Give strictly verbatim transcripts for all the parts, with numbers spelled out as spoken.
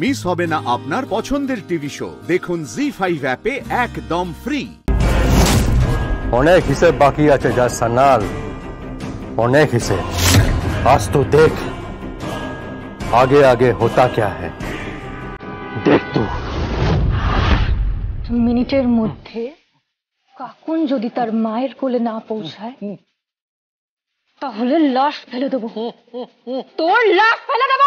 Miss হবে না আপনার পছন্দের টিভি শো। দেখুন জি ফাইভ অ্যাপে একদম ফ্রি। অনেক হিসাব বাকি আছে জাস সানাল, অনেক হিসাব। আজ তো দেখ आगे आगे होता क्या है। দেখ তো মিনিটের মধ্যে কাকুন যদি তার মায়ের কোলে না পৌঁছায় তাহলে লাশ ফেলে দেব, তোর লাশ ফেলে দেব।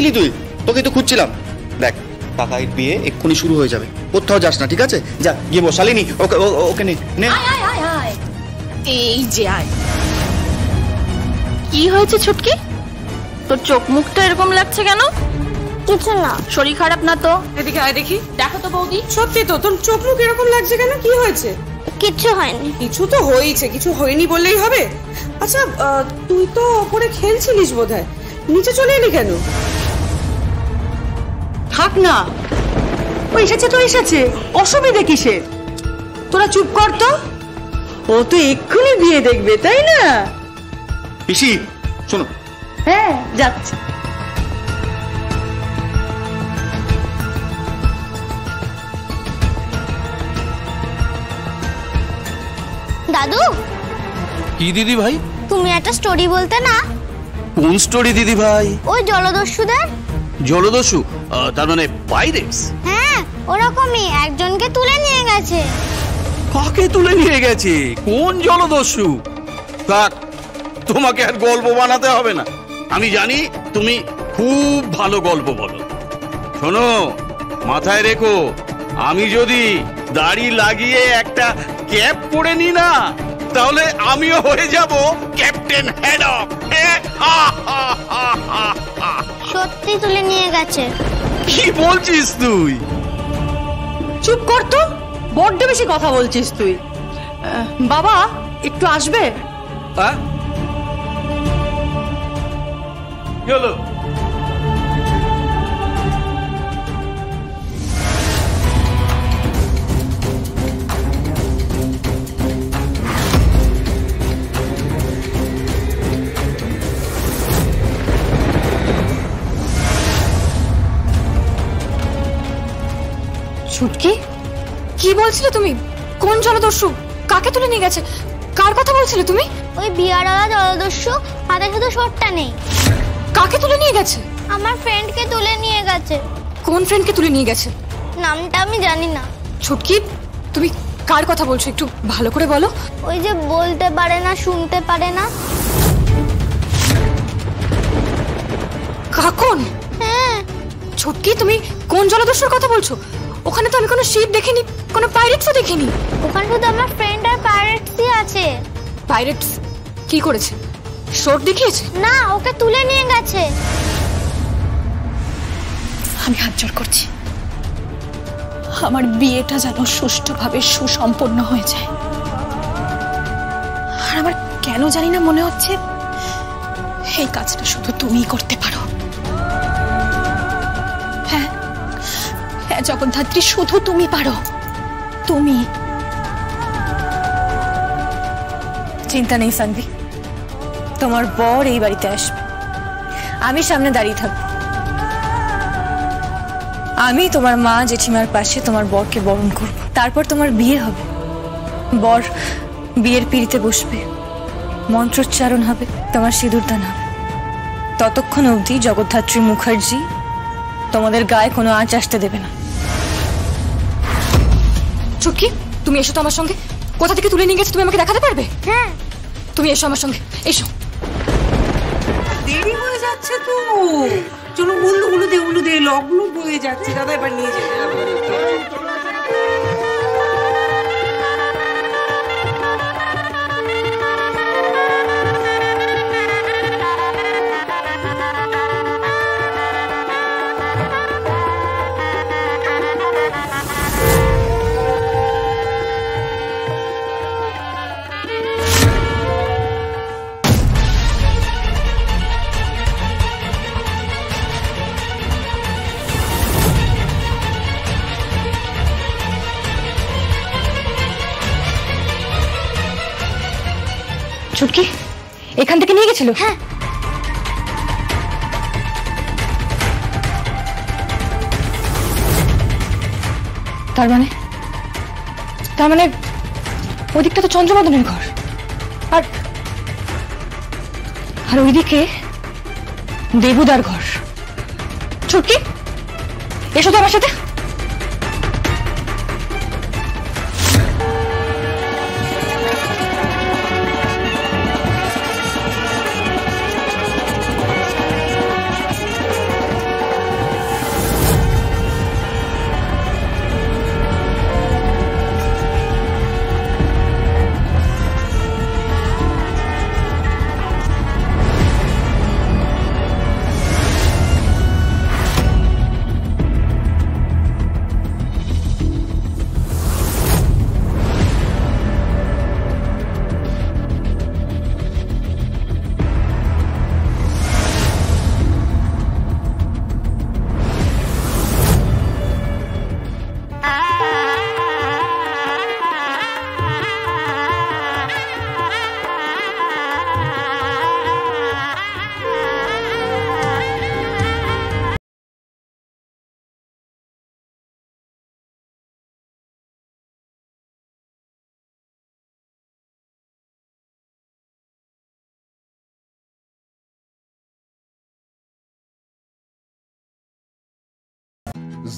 চিলি তুই, তোকে তো খুঁজছিলাম। দেখ কাকাইর বিয়ে এক্ষুনি শুরু হয়ে যাবে, কোথাও যাস না, ঠিক আছে? যা গিয়ে বসালিনি ওকে ওকে নে। এই যে আয়। কি হয়েছে ছুটকি, তোর চোখ মুখটা এরকম লাগছে কেন? কিছু না, শরীর খারাপ না তো? এদিকে আয় দেখি। দেখো তো বৌদি, সত্যি তো তোর চোখ মুখ এরকম লাগছে কেন, কি হয়েছে? কিছু হয়নি। কিছু তো হয়েছে, কিছু হয়নি বললেই হবে? আচ্ছা তুই তো ওপরে খেলছিলিস বোধহয়, নিচে চলে এলি কেন? থাক না, ও এসেছে তো এসেছে, অসুবিধা কিসের? তোরা চুপ কর তো, ও তো এক্ষুনি বিয়ে দেখবে তাই না? পিসি শোনো। হ্যাঁ যাচ্ছে। দাদু। কি দিদি ভাই? তুমি একটা স্টোরি বলতে না? কোন স্টোরি দিদি ভাই? ওই জলদস্যুদের। জলদস্যু তার মানে পাইরেটস? হ্যাঁ ওরকমই, একজনকে তুলে নিয়ে গেছে। কাকে তুলে নিয়ে গেছে? কোন জলদস্যু? থাক তোমাকে আর গল্প বানাতে হবে না, আমি জানি তুমি খুব ভালো গল্প বলো। শোনো মাথায় রেখো, আমি যদি দাড়ি লাগিয়ে একটা ক্যাপ পরে নি না তাহলে আমিও হয়ে যাব ক্যাপ্টেন হ্যাডক। সত্যি তুলে নিয়ে গেছে? কি বলছিস তুই? চুপ কর তো, বড্ড বেশি কথা বলছিস তুই। বাবা একটু আসবে? চলো। ছুটকি কি বলছিলে তুমি? কোন জলদস্যু? কাকে তুলে নিয়ে গেছে? কার কথা বলছিলে তুমি? ওই বিয়ারালা জলদস্যু, হাতে শুধু শটটা নেই। কাকে তুলে নিয়ে গেছে? আমার ফ্রেন্ডকে তুলে নিয়ে গেছে। কোন ফ্রেন্ডকে তুলে নিয়ে গেছে? নামটা আমি জানি না। ছুটকি তুমি কার কথা বলছো একটু ভালো করে বলো। ওই যে বলতে পারে না, শুনতে পারে না। কাকন? হ্যাঁ। ছুটকি তুমি কোন জলদস্যুর কথা বলছো? ওখানে তো আমি কোনো শিপ দেখিনি, কোনো পাইরেটসও দেখিনি। ওখানে তো আমার ফ্রেন্ড আর পাইরেটসই আছে। পাইরেটস কি করেছে? শট দেখিয়েছে? না, ওকে তুলে নিয়ে গেছে। আমি হাত জোড় করছি, আমার বিয়েটা যেন সুষ্ঠুভাবে সুসম্পন্ন হয়ে যায়। আর আমার কেন জানি না মনে হচ্ছে এই কাজটা শুধু তুমিই করতে পারো। হ্যাঁ জগদ্ধাত্রী, শুধু তুমি পারো। তুমি চিন্তা নেই সানভি, তোমার বর এই বাড়িতে আসবে, আমি সামনে দাঁড়িয়ে থাকব। আমি তোমার মা জেঠিমার পাশে তোমার বরকে বরণ করব। তারপর তোমার বিয়ে হবে, বর বিয়ের পিঁড়িতে বসবে, মন্ত্রোচ্চারণ হবে, তোমার সিঁদুরদান হবে। ততক্ষণ অবধি জগদ্ধাত্রী মুখার্জি তোমাদের গায়ে কোনো আঁচ আসতে দেবে না। চুটকি তুমি এসো তো আমার সঙ্গে। কোথা থেকে তুলে নিয়ে গেছে তুমি আমাকে দেখাতে পারবে? হ্যাঁ তুমি এসো আমার সঙ্গে, এসো। যাচ্ছে তো। চলো উলু উলু দে উলু দে লগ্ন বয়ে যাচ্ছে দাদা, এবার নিয়ে যেতে হবে। छुटकी एखान থেকে নিয়ে গেছিল। হ্যাঁ তার মানে তার মানে ওই দিকটা তো চন্দ্রমাদনের ঘর, আর আর ওইদিকে দেবুদার ঘর। ছুটকি এসো তো আমার সাথে।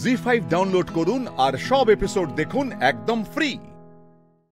জি ফাইভ डाउनलोड करून और सब एपिसोड देखुन एकदम फ्री।